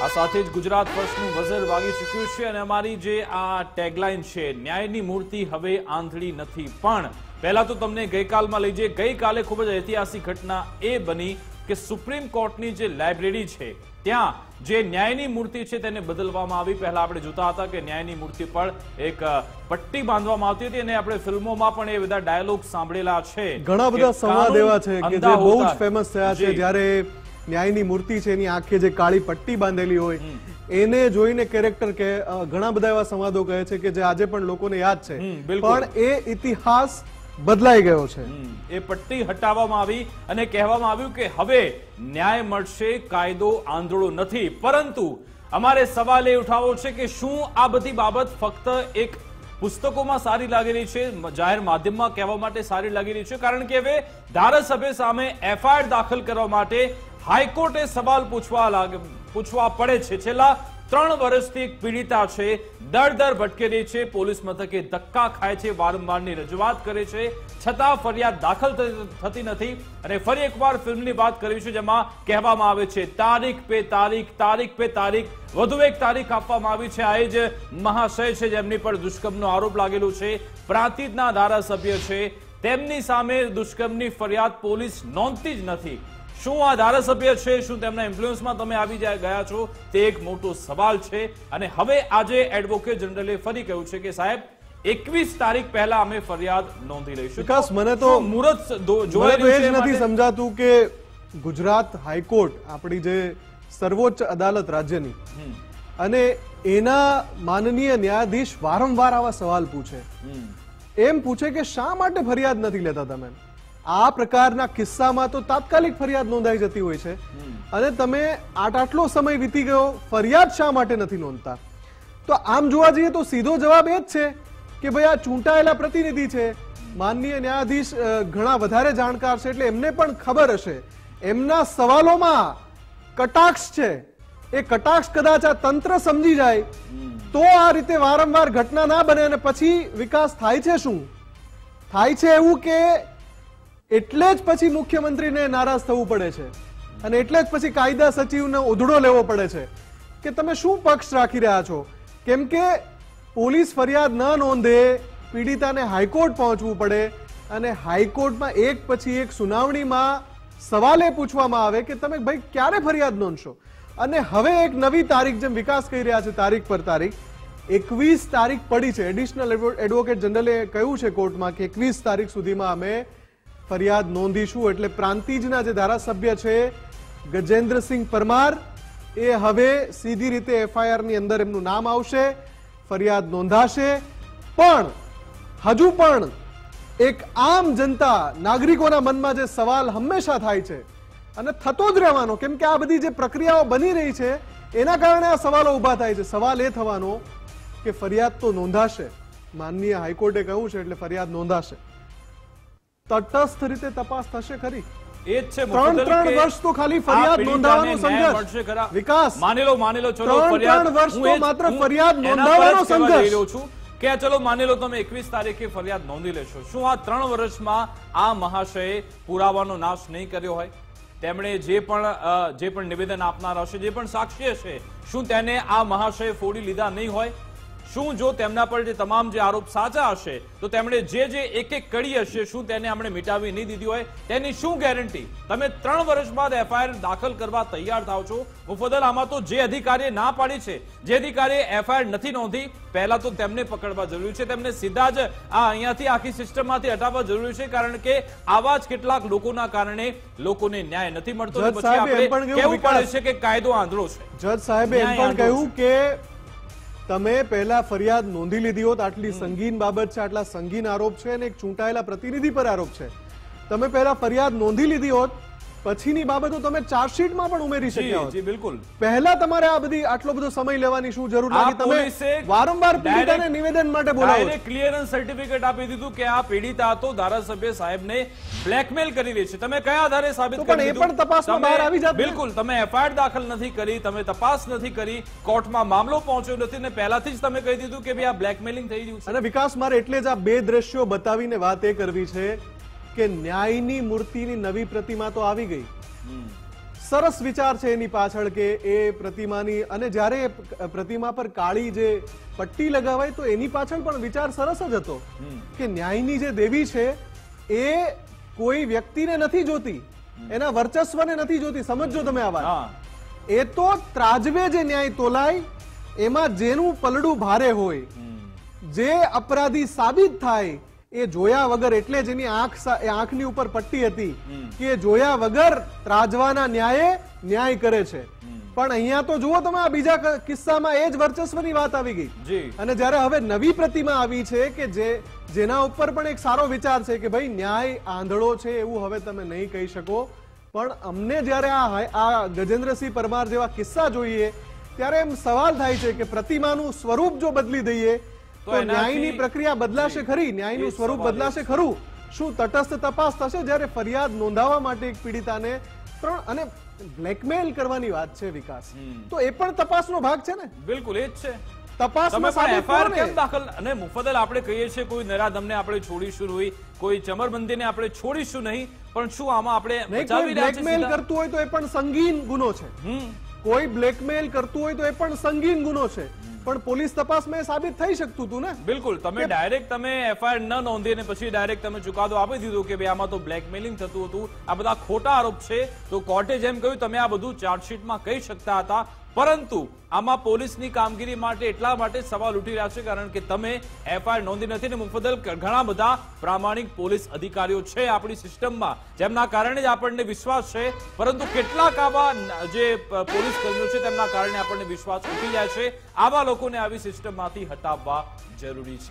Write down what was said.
આ સાથે જ ગુજરાત વર્ષનું વઝર વાગી ચૂક્યું છે અને અમારી જે આ ટેગલાઇન છે ન્યાયની મૂર્તિ હવે આંધળી નથી પણ પહેલા તો તમને ગઈકાલમાં લઈ જઈએ ગઈકાલે ખૂબ જ ઐતિહાસિક ઘટના એ બની કે સુપ્રીમ કોર્ટની જે લાઇબ્રેરી છે ત્યાં જે ન્યાયની મૂર્તિ છે તેને બદલવામાં આવી પહેલા આપણે જોતા હતા કે ન્યાયની મૂર્તિ પર એક પટ્ટી બાંધવામાં આવતી હતી અને આપણે ફિલ્મોમાં પણ એ બધા ડાયલોગ સાંભળેલા છે ઘણા બધા સંવાદ એવા છે કે જે બહુ જ ફેમસ થયા છે જ્યારે न्यायनी मूर्ति छे आंखे जे काळी पट्टी बांधेली होय एने जोईने कैरेक्टर के घणा बधा एवा संवादो कहे छे के जे आजे पण लोकोने याद छे पण ए इतिहास बदलाई गयो छे ए पट्टी हटावामां आवी अने कहेवामां आव्युं के हवे न्याय मळशे कायदो आंधळो नथी परंतु अमारे सवाल ए उठावो छे के शुं आ बधी बाबत फक्त एक पुस्तकोमां सारी लागेली छे जाहेर माध्यममां कहेवा माटे सारी लागेली छे कारण के हवे धारासभ्य सामे एफआईआर दाखल करवा माटे हाईकोर्टे सवाल पूछवा पड़े छेला 3 वर्षथी एक पीड़िता है दर दर भटके रही है पुलिस मथके धक्का खाए छे वारंवारनी रजूआत करे छे छतां फरियाद दाखल थती नथी अने फरी एकवार फिल्मनी बात करी छे जेमां कहेवामां आवे छे तारीख पे तारीख तारीख पे तारीख વધુ એક તારીખ આપવામાં આવી છે આજ મહાશય છે જેમની પર દુષ્કર્મનો આરોપ લાગેલો છે પ્રાંતિજના ધારાસભ્ય છે તેમની સામે દુષ્કર્મની ફરિયાદ પોલીસ નોંધતી જ નથી શું આ ધારાસભ્ય છે શું તેમના ઇન્ફ્લુઅન્સમાં તમે આવી ગયા છો તે એક મોટો સવાલ છે અને હવે આજે એડવોકેટ જનરલે ફરી કહ્યું છે કે સાહેબ 21 તારીખ પહેલા અમે ફરિયાદ નોંધી લઈશું વિકાસ મને તો મુરત જોઈ રહ્યું છે નથી સમજાતું કે ગુજરાત હાઈકોર્ટ આપણી જે सर्वोच्च अदालत राज्यनी अने एना माननीय न्यायाधीश वारंवार आवा सवाल पूछे एम पूछे के शा माटे फरियाद नथी लेता तमे आ प्रकारना किस्सामां तो तात्कालिक फरियाद नोंधाई जती होय छे अने तमे आटलो समय वीती गयो फरियाद शा माटे नथी नोंधता तो आम जोवा जईए तो सीधो जवाब ए ज छे के भाई आ चूंटायेला प्रतिनिधि छे माननीय न्यायाधीश घणा वधारे जाणकार छे एटले एमने पण खबर हशे एमना सवालोमां कटाक्ष छे ए कटाक्ष कदाच आ तंत्र समझी जाए तो आ रीते वारंवार घटना ना बने अने पछी विकास थाय छे शुं थाय छे एवुं के एटले ज पछी मुख्यमंत्री ने नाराज थवुं पड़े छे अने एटले ज पछी कायदा सचिव ने उधड़ो लेवो पड़े छे के तमे शुं पक्ष राखी रह्या छो केम के पोलीस फरियाद न नोंधे पीड़िता ने हाईकोर्ट पहोंचवुं पड़े अने हाईकोर्ट मां एक पछी एक सुनावणी मां सवाल ए पूछवामां आवे के तमे भाई क्यारे फरियाद नोंधशो अने हवे एक नवी तारीख जेम विकास कही रह्या छे तारीख पर तारीख 21 तारीख पड़ी छे एडिशनल एडवोकेट जनरले कह्युं छे कोर्टमां के 21 तारीख सुधीमां अमे फरियाद नोंधीशुं एटले प्रांतिजना जे धारासभ्य छे गजेन्द्र सिंह परमार ए हवे सीधी रीते एफआईआर नी अंदर एमनुं नाम आवशे फरियाद नोंधाशे पण हजू पण एक आम जनता नागरिकों मन में सवाल हमेशा थाय छे अने थतो ज रहेवानो केम के आ बधी जे प्रक्रियाओं बनी रही है एना कारणे आ सवालों उभा थाय छे सवाल ए थवानो के फरियाद तो नोंधाशे माननीय हाईकोर्टे कह्युं छे एटले फरियाद नोंधाशे तटस्थ रीते तपास थशे खरी क्या चलो मानी लो तमे 21 तारीखे फरियाद नोंधी लेशो शुं आ 3 वर्षमां आ महाशये पुरावानो नाश नहीं कर्यो होय તેમણે જે પણ નિવેદન આપનાર હશે જે પણ સાક્ષી હશે શું તેને આ મહાશયે ફોડી લીધા નહીં હોય શું જો તેમના પર જે તમામ જે આરોપ સાચા હશે તો તેમણે જે એક એક કડી હશે શું તેને આપણે મિટાવી નહીં દીધી હોય તેની શું ગેરંટી તમે 3 વર્ષ બાદ એફઆઈઆર દાખલ કરવા તૈયાર થાઓ છો મુફદ્દલ આમાં તો જે અધિકારીએ ના પાડી છે જે અધિકારીએ એફઆઈઆર નથી નોંધી पहला तो तेमने पकड़वा जरूरी है तेमने सीधा ज अहींयाथी आखी सिस्टममांथी हटावा जरूरी है कारण के आवा ज केटलाक लोकोना कारणे लोकोने न्याय नथी मळतो पछी आपणे केवुं पड़े छे के कायदो आंधळो छे जज साहेबे एम पण कह्युं के तमे पहेला फरियाद नोंधी लीधी होत आटली संगीन बाबत छे आटला संगीन आरोप छे अने एक चूंटायेला प्रतिनिधि पर आरोप छे तमे पहेला फरियाद नोंधी लीधी होत पछीनी बाबतो तमे चार्जशीटमां पण उमेरी शक्या जी बिल्कुल पहला तमारे आ बधी आटलो बधो समय लेवानी शुं जरूर लागी तमे वारंवार पीड़िताने निवेदन माटे बोलाव्यो डायरेक्ट क्लियरन्स सर्टिफिकेट आपी दीधुं के आ पीड़िता तो धारासभ्य साहेबने ब्लेकमेल करी रही छे तमे कया आधारे साबित करी दीधुं पण ए पण तपासमां बहार आवी जात बिल्कुल तमे एफआईआर दाखल नथी करी तमे तपास नथी करी कोर्टमां मामलो पहोंच्यो नथी ने पहेलाथी ज तमे कही दीधुं के भाई आ ब्लेकमेलिंग थई रह्युं छे अने विकास मारे एटले ज आ बे दृश्यो बतावीने वात ए करवी छे के न्यायनी मूर्तिनी नवी प्रतिमा तो आवी गई सरस विचार छे एनी पाछळ के ए प्रतिमानी अने जारे प्रतिमा पर काळी जे पट्टी लगावाय तो एनी पाछळ पण विचार सरस ज हतो के न्यायनी जे देवी छे ए कोई व्यक्तिने नथी जोती, एना वर्चस्वने नथी जोती। समझो तमे आ वात। ए तो त्राजवे जे न्याय तोलाय एमां जेनुं पलडुं भारे होय, जे अपराधी साबित थाय ए जोया वगर, एटले जेनी आंखनी उपर पट्टी हती के जोया वगर त्राजवाना न्याये न्याय करे छे। पण अहींया तो जुओ तमे आ बीजा किस्सामां ए ज वर्चस्वनी वात आवी गई जी। अने ज्यारे हवे नवी प्रतिमा आवी छे के जेना उपर पण एक सारो विचार छे के भाई न्याय आंधळो छे एवुं हवे तमे नहीं कही शको। पण अमने ज्यारे आ गजेन्द्रसिंह परमार जेवा किस्सा जोईए त्यारे एम सवाल थाय छे के प्रतिमानुं स्वरूप जो बदली दईए तो न्यायनी प्रक्रिया बदलाशे खरी, न्यायनुं स्वरूप बदलाशे खरू? शुं तटस्थ तपास थशे ज्यारे फरियाद नोंधावा माटे एक पीड़िताने त्रण अने ब्लेकमेल करवानी वात छे विकास, तो ए पण तपासनो भाग छे ने। बिल्कुल ए ज छे। तपासमां एफआईआर केम दाखल अने मुफद्दल आपणे कहीए छे कोई नराधમને આપણે છોડીશું નહીં, કોઈ ચમરબંધીને આપણે છોડીશું નહીં, પણ શું આમાં આપણે બચાવી રહ્યા છીએ? બ્લેકમેલ કરતું હોય તો એ પણ સંગીન ગુનો છે। कोई ब्लेकमेल करतुं होय तो ए पण संगीन गुनो छे, पण पोलीस तपास में साबित थई शकतुं हतुं ने। बिल्कुल। तमे डायरेक्ट तमे एफआईआर न नोंधीने पछी डायरेक्ट तमे चुकादो आपी दीधो के भाई आमां तो ब्लेकमेलिंग थतुं हतुं, आ बधा खोटा आरोप छे, तो कोर्टे जेम कह्युं तमे आ बधुं चार्जशीटमां कही शकता हता, परंतु आमां पोलीसनी कामगीरी माटे एटला माटे सवाल उठी रह्या छे कारण के तमे एफआईआर नोंधी नथी ने मुफद्दल घणा बधा प्रामाणिक पोलीस अधिकारीओ छे आपणी सिस्टममां जेमना कारणे ज आपणने विश्वास छे, परंतु केटलाक आवा जे पोलीस कर्मीओ छे तेमना कारणे आपणने विश्वास उठी जाय छे। आवा लोकोने आवी सिस्टममांथी हटाववा जरूरी छे।